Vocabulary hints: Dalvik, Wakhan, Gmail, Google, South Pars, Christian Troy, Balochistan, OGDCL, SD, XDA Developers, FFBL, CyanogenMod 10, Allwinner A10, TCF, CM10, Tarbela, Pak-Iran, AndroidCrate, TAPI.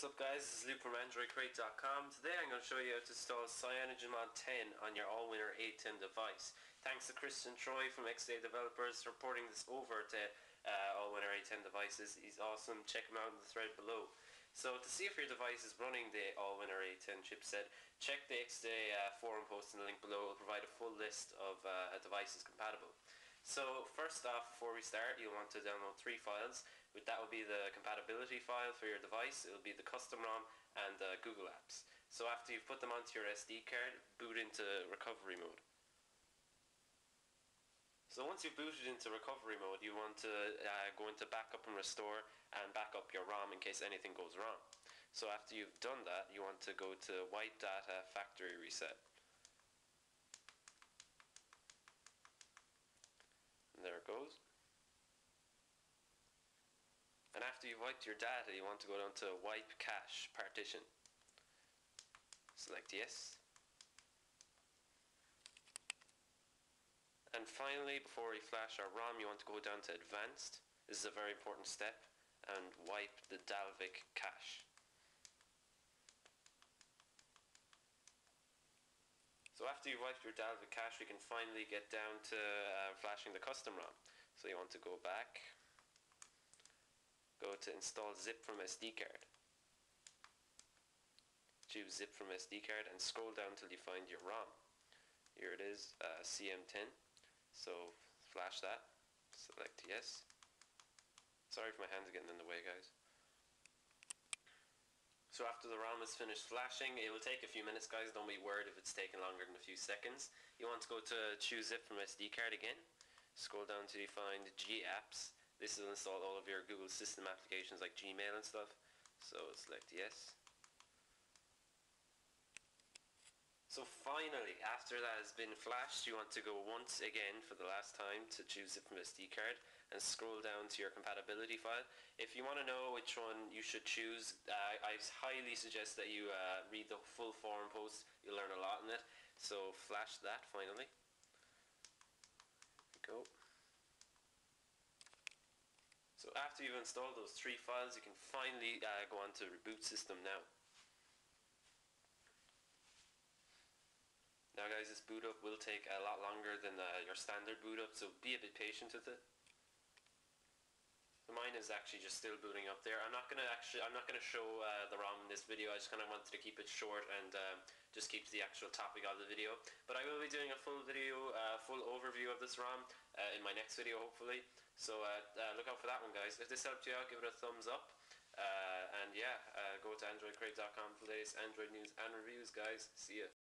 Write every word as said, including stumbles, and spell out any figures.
What's up guys, this is Luke from Android Crate dot com. Today I'm going to show you how to install CyanogenMod ten on your Allwinner A ten device. Thanks to Christian Troy from X D A Developers for porting this over to uh, Allwinner A ten devices. He's awesome, check him out in the thread below. So to see if your device is running the Allwinner A ten chipset, check the X D A uh, forum post in the link below. It will provide a full list of uh, devices compatible. So first off, before we start, you'll want to download three files. That will be the compatibility file for your device, it will be the custom ROM and the Google Apps. So after you've put them onto your S D card, boot into recovery mode. So once you've booted into recovery mode, you want to uh, go into backup and restore and back up your ROM in case anything goes wrong. So after you've done that, you want to go to wipe data factory reset. And there it goes. And after you've wiped your data, you want to go down to wipe cache partition. Select yes. And finally, before we flash our ROM, you want to go down to advanced. This is a very important step, and wipe the Dalvik cache. So after you've wiped your Dalvik cache, we can finally get down to uh, flashing the custom ROM. So you want to go back, go to install zip from S D card. Choose zip from S D card and scroll down till you find your ROM. Here it is, uh, C M ten. So flash that, select yes. Sorry if my hands are getting in the way, guys. So after the ROM is finished flashing, it will take a few minutes, guys, don't be worried if it's taking longer than a few seconds. You want to go to choose zip from S D card again, scroll down till you find G Apps. This will install all of your Google system applications like Gmail and stuff. So select yes. So finally, after that has been flashed, you want to go once again for the last time to choose it from S D card and scroll down to your compatibility file. If you want to know which one you should choose, uh, I highly suggest that you uh, read the full forum post. You'll learn a lot in it. So flash that finally. There we go. So after you've installed those three files, you can finally uh, go on to reboot system now. Now guys, this boot up will take a lot longer than uh, your standard boot up, so be a bit patient with it. So mine is actually just still booting up there. I'm not gonna actually, I'm not gonna show uh, the ROM in this video. I just kind of wanted to keep it short and um, just keep to the actual topic of the video. But I will be doing a full video, uh, full overview of this ROM uh, in my next video, hopefully. So uh, uh, look out for that one, guys. If this helped you out, give it a thumbs up. Uh, and yeah, uh, go to Android Crate dot com for the latest Android news and reviews, guys. See ya.